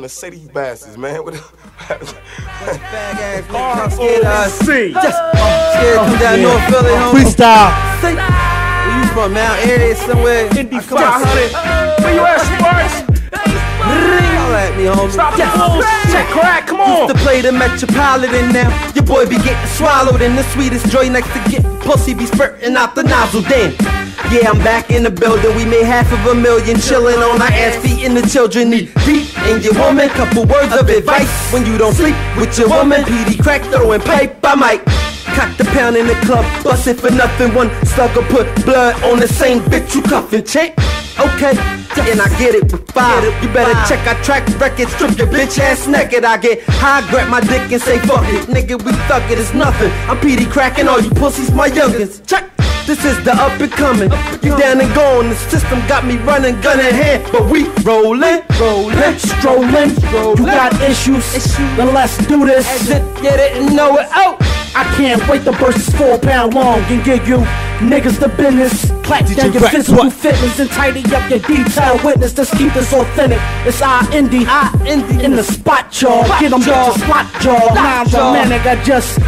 nothing to say to you bastards, man. What the? Freestyle. You from Mount Airy somewhere? Indy 500. Where you at, Sparks? Y'all at me, homie. Stop the bullshit, crack, come on. Used to play the Metropolitan, now your boy be getting swallowed, and the sweetest joint next to get pussy be spurting out the nozzle. Then, yeah, I'm back in the building. We made $500,000 chilling on our ass, feeding the children. Need deep in your woman. Couple words of advice when you don't sleep with your woman. Peedi Crakk throwing pipe, I might cock the pound in the club, bust it for nothing. One slugger put blood on the same bitch you cuffin', check. Okay, and I get it with five. You better check our track record, strip your bitch ass naked. I get high, grab my dick and say fuck it, nigga, we thug it, it's nothing. I'm Peedi Crakk and all you pussies my youngins, check. This is the up and coming. You down and gone. The system got me running, gun in hand, but we rolling, rolling, strolling. You got issues, then let's do this. Shit, you didn't know it. Oh, I can't wait. The burst is 4 pound long and give you niggas the business. Clap down your physical fitness and tidy up your detail witness. Let's keep this authentic. It's I-N-D, I-N-D in the spot, y'all. Get them y'all, spot y'all. Nah, romantic, I just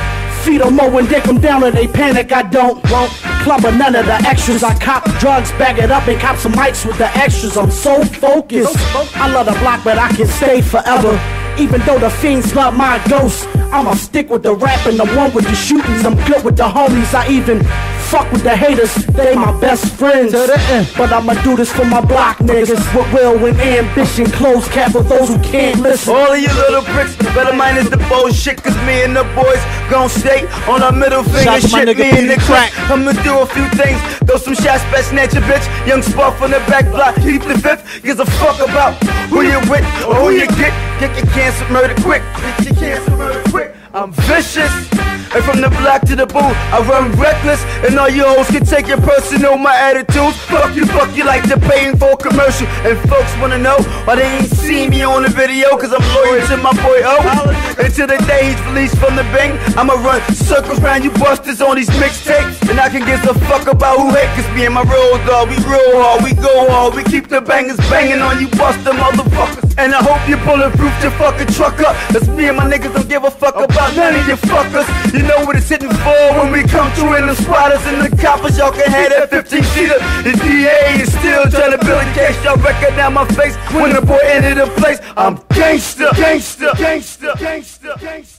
feed them all and dick them down when they panic. I don't want club or none of the extras. I cop drugs, bag it up, and cop some mics with the extras. I'm so focused. I love the block, but I can stay forever. Even though the fiends love my ghost, I'ma stick with the rap and the one with the shootings. I'm good with the homies, I even fuck with the haters. They my best friends, but I'ma do this for my block niggas with will and ambition. Close cap for those who can't listen. All of you little bricks, better minus the bullshit, cause me and the boys gon' stay on our middle finger. Shit, me and the crack, I'ma do a few things, throw some shots, best snatch your bitch. Young Spark on the back block, keep the fifth, gives a fuck about who you with or who you get. Get your cancer murder quick, get your cancer murder quick. I'm vicious, and from the block to the booth, I run reckless, and all you hoes can take it personal, my attitudes. Fuck you like the painful commercial, and folks wanna know why they ain't seen me on the video, cause I'm loyal to my boy O. Until the day he's released from the bank, I'ma run circles round you busters on these mixtapes, and I can give a fuck about who hate, cause me and my real dog, we real hard, we go hard, we keep the bangers banging on you buster motherfuckers. And I hope you bulletproof your fucking truck up. That's me and my niggas, don't give a fuck about none of you fuckers. You know what it's hitting for when we come through in the squatters and the coppers. Y'all can have that 15-seater. The DA is still trying to build a case. Y'all recognize my face when the boy entered the place. I'm gangsta, gangsta, gangsta, gangsta, gangsta.